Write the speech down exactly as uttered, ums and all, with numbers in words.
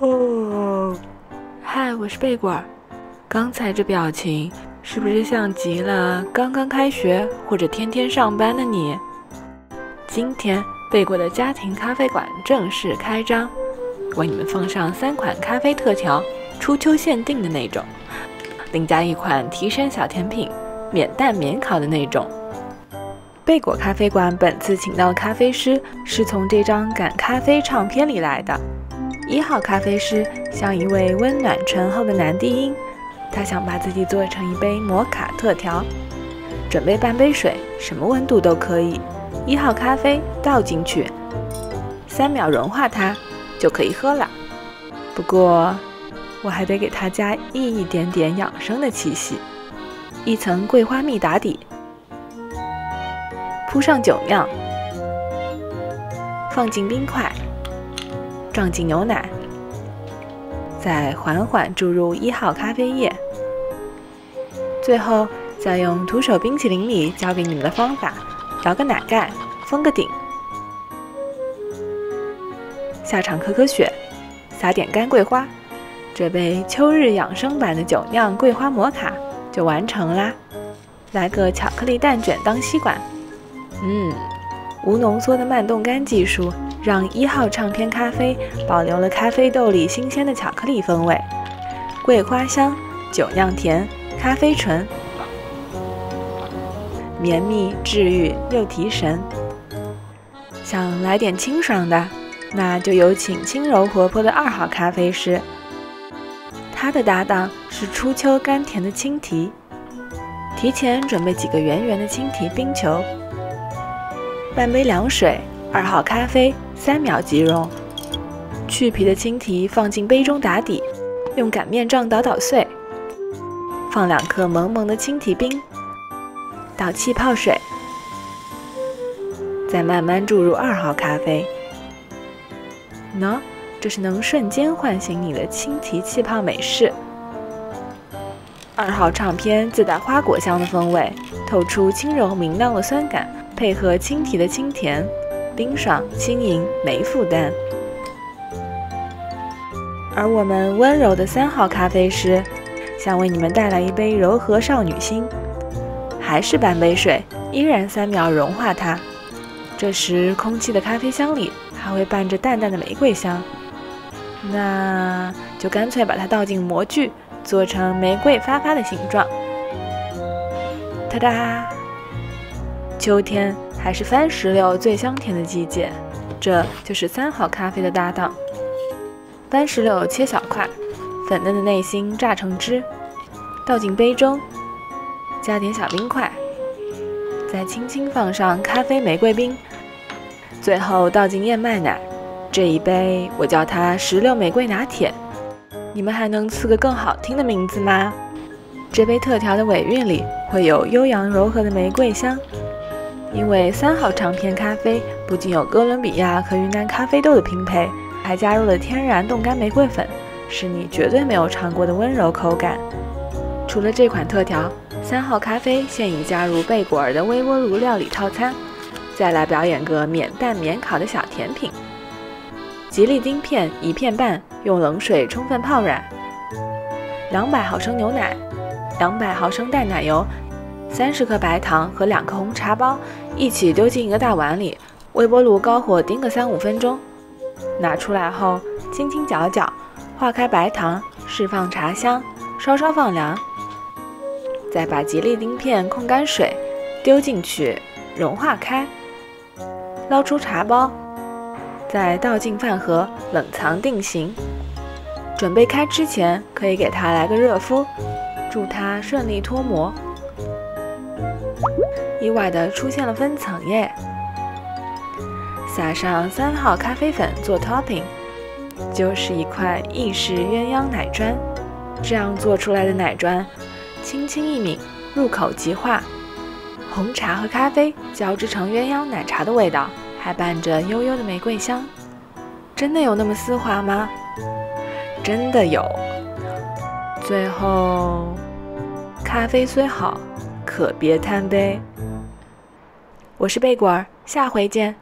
哦，嗨，我是贝果。刚才这表情是不是像极了刚刚开学或者天天上班的你？今天贝果的家庭咖啡馆正式开张，为你们奉上三款咖啡特调，初秋限定的那种，另加一款提神小甜品，免蛋免烤的那种。 贝果咖啡馆本次请到的咖啡师是从这张《赶咖啡》唱片里来的。一号咖啡师像一位温暖醇厚的男低音，他想把自己做成一杯摩卡特调，准备半杯水，什么温度都可以。一号咖啡倒进去，三秒融化它就可以喝了。不过，我还得给它加一点点养生的气息，一层桂花蜜打底。 铺上酒酿，放进冰块，撞进牛奶，再缓缓注入一号咖啡液，最后再用徒手冰淇淋里教给你们的方法，摇个奶盖，封个顶，下场可可雪，撒点干桂花，这杯秋日养生版的酒酿桂花摩卡就完成啦！来个巧克力蛋卷当吸管。 嗯，无浓缩的慢冻干技术让一号唱片咖啡保留了咖啡豆里新鲜的巧克力风味，桂花香、酒酿甜、咖啡醇，绵密治愈又提神。想来点清爽的，那就有请轻柔活泼的二号咖啡师，他的搭档是初秋甘甜的青提，提前准备几个圆圆的青提冰球。 半杯凉水，二号咖啡，三秒即溶。去皮的青提放进杯中打底，用擀面杖捣捣碎，放两颗萌萌的青提冰，倒气泡水，再慢慢注入二号咖啡。喏，这是能瞬间唤醒你的青提气泡美式。二号唱片自带花果香的风味，透出轻柔明亮的酸感。 配合青提的清甜，冰爽轻盈，没负担。而我们温柔的三号咖啡师，想为你们带来一杯柔和少女心，还是半杯水，依然三秒融化它。这时，空气的咖啡香里还会伴着淡淡的玫瑰香，那就干脆把它倒进模具，做成玫瑰发发的形状。哒哒！ 秋天还是番石榴最香甜的季节，这就是三号咖啡的搭档。番石榴切小块，粉嫩的内心榨成汁，倒进杯中，加点小冰块，再轻轻放上咖啡玫瑰冰，最后倒进燕麦奶。这一杯我叫它石榴玫瑰拿铁，你们还能赐个更好听的名字吗？这杯特调的尾韵里会有悠扬柔和的玫瑰香。 因为三号唱片咖啡不仅有哥伦比亚和云南咖啡豆的拼配，还加入了天然冻干玫瑰粉，是你绝对没有尝过的温柔口感。除了这款特调，三号咖啡现已加入贝果儿的微波炉料理套餐，再来表演个免蛋免烤的小甜品：吉利丁片一片半，用冷水充分泡软；两百毫升牛奶，两百毫升淡奶油。 三十克白糖和两个红茶包一起丢进一个大碗里，微波炉高火叮个三五分钟。拿出来后，轻轻搅搅，化开白糖，释放茶香，稍稍放凉。再把吉利丁片控干水丢进去，融化开。捞出茶包，再倒进饭盒冷藏定型。准备开吃前，可以给它来个热敷，助它顺利脱模。 意外的出现了分层耶！撒上三号咖啡粉做 topping， 就是一块意式鸳鸯奶砖。这样做出来的奶砖，轻轻一抿，入口即化。红茶和咖啡交织成鸳鸯奶茶的味道，还伴着悠悠的玫瑰香。真的有那么丝滑吗？真的有。最后，咖啡虽好，可别贪杯。 我是贝果儿，下回见。